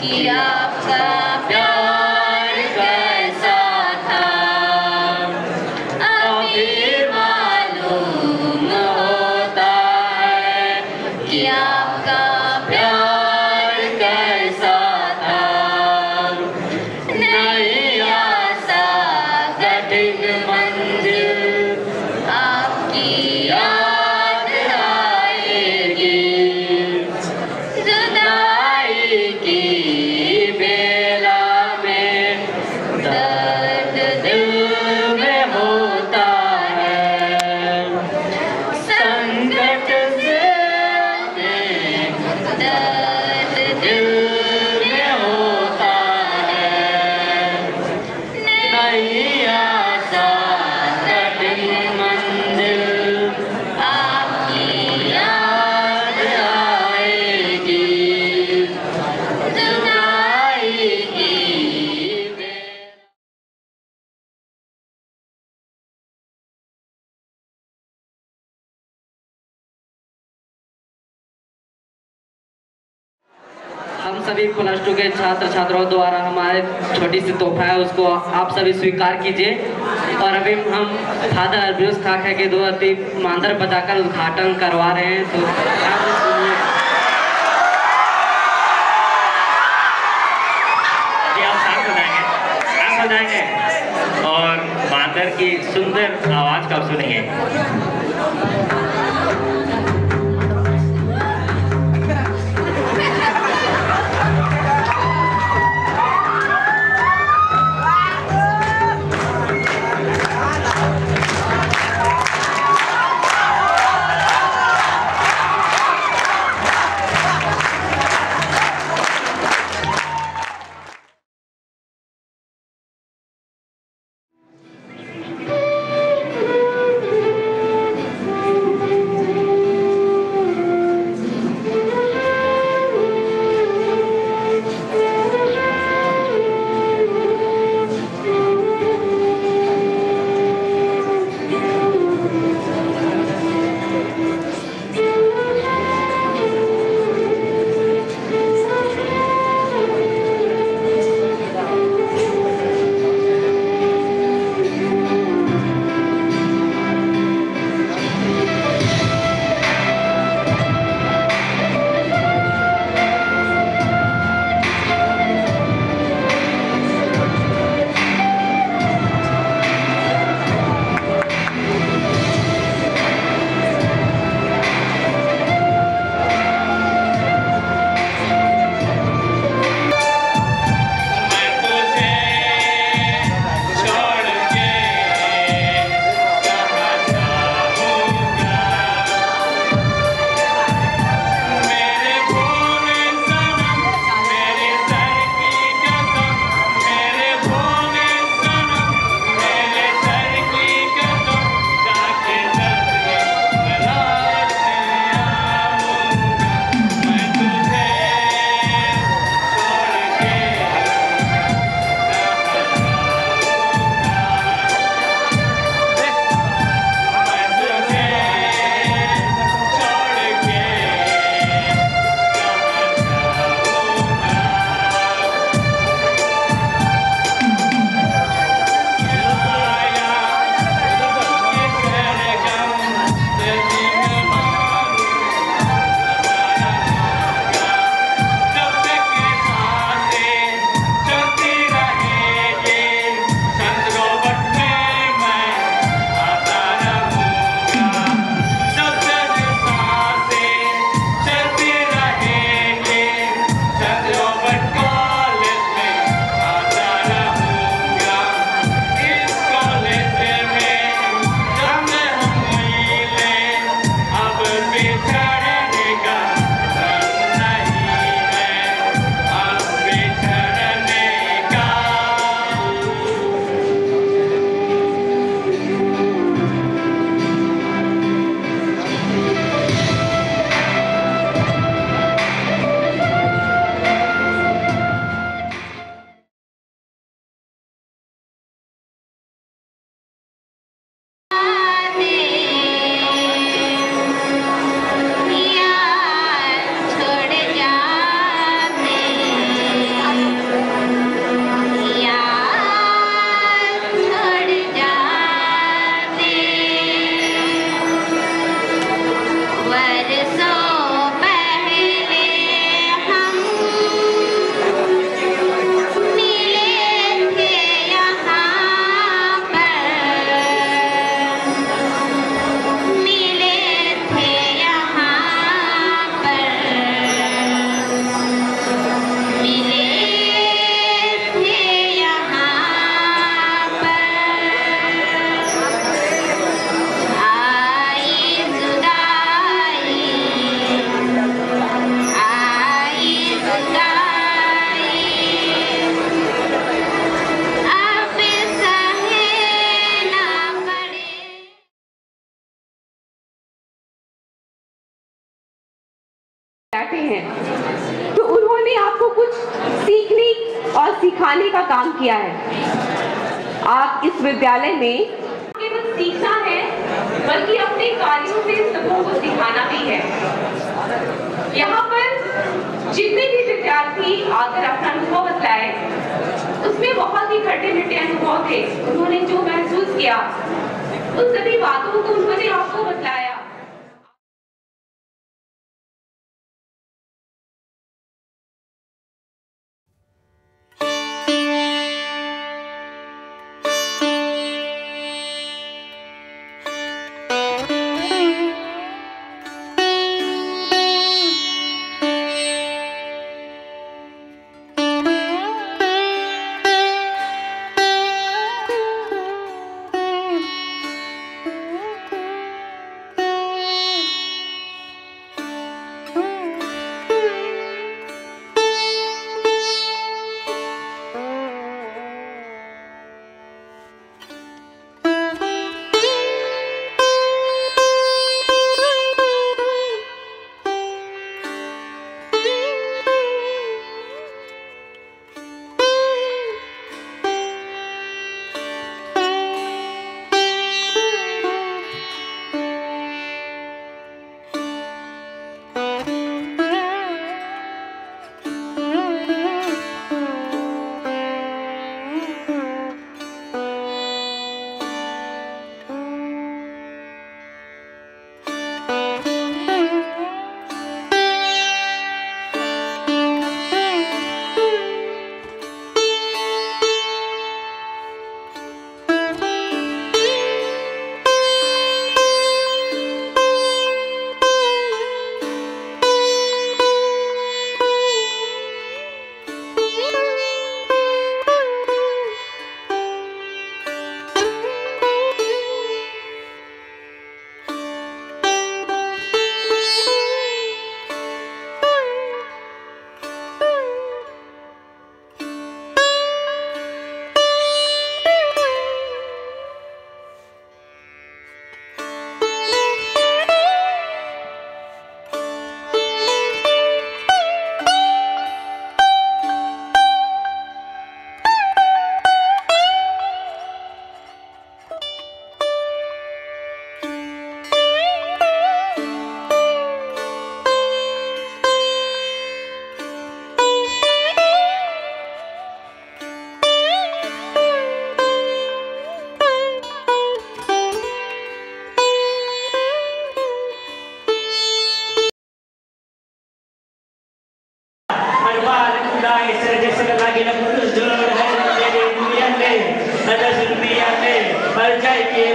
कि आपका प्यार कैसा था, अभी मालूम होता है कि आपका प्यार कैसा था। नहीं आशा कठिन मंजिल आपकी याद आएगी, जुदाई की बेला में दर्द दिल में होता है, संकट से दर्द दिल में होता है। नहीं आशा कठिन मंजिल आपकी याद आएगी, जुदाई की हम सभी प्लस टू के छात्र छात्राओं द्वारा हमारे छोटी सी तोहफा है, उसको आप सभी स्वीकार कीजिए। और अभी हम फादर अरबियोस खाका के दो अति मानदर बताकर उद्घाटन करवा रहे हैं, तो आप सुनिए। जी, आप साथ बताएंगे, साथ बताएंगे और मानदर की सुंदर आवाज़ कब सुनेंगे। हैं, तो उन्होंने आपको कुछ सीखने और सिखाने का काम किया है। आप इस विद्यालय में केवल सीखना है बल्कि अपने कार्यों से सबों को सिखाना भी है। यहाँ पर जितने भी विद्यार्थी आकर अपना अनुभव बताए, उसमें बहुत ही खट्टे मीठे अनुभव थे। उन्होंने जो महसूस किया उन सभी बातों को उन्होंने आपको बताया।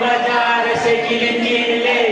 बाजार से